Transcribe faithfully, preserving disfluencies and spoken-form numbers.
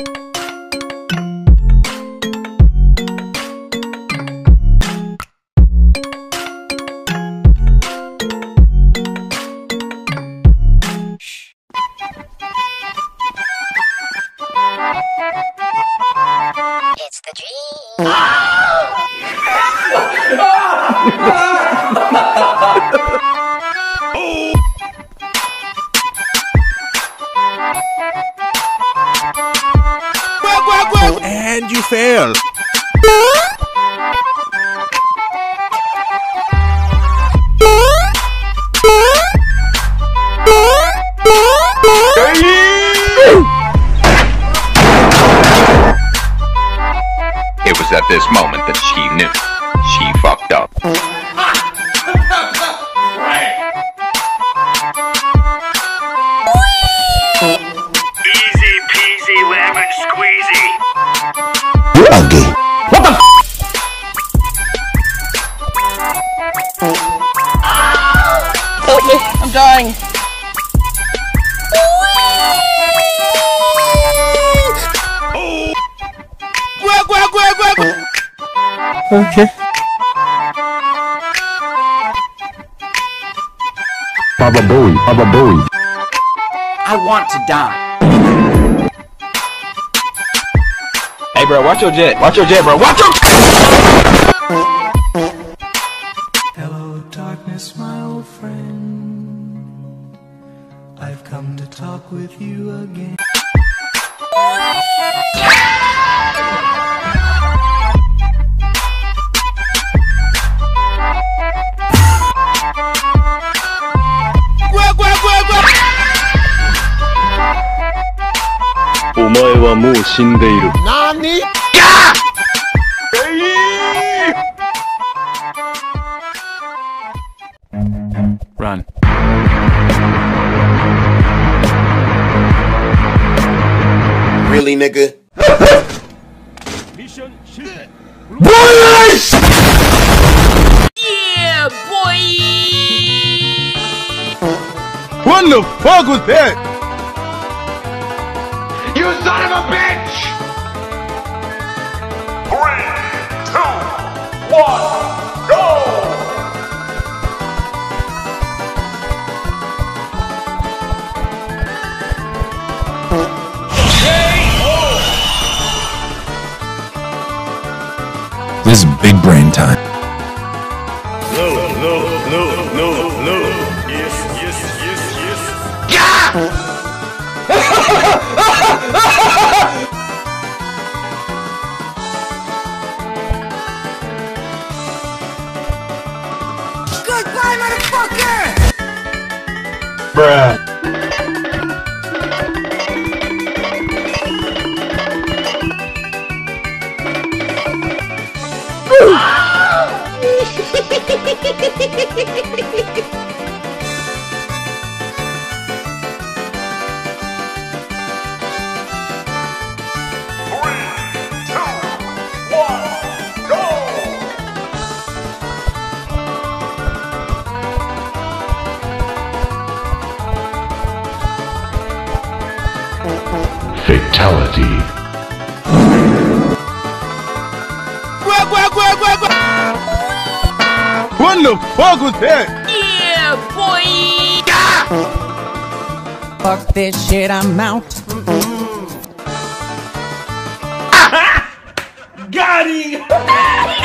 It's the dream. Oh. Well, well, well. And you fail. It was at this moment that she knew she fucked up. Easy peasy lemon squeezy. Okay. What the f? Help me, I'm dying. Okay. Baba Booey, Baba Booey. I want to die. Hey bro, watch your jet. Watch your jet, bro. Watch your Hello darkness, my old friend. I've come to talk with you again. Nani? Yeah! Run. Really, nigga? Mission shit. Boys! Yeah, boy! What the fuck was that? You son of a bitch! Three, two, one, go! K O! This is big brain time. No, no, no, no, no. Yes, yes, yes, yes. Yeah! Goodbye, motherfucker! Bruh. Fatality. What the fuck was that? Yeah, boy! Ah! Fuck this shit, I'm out. Mm-hmm. Got him!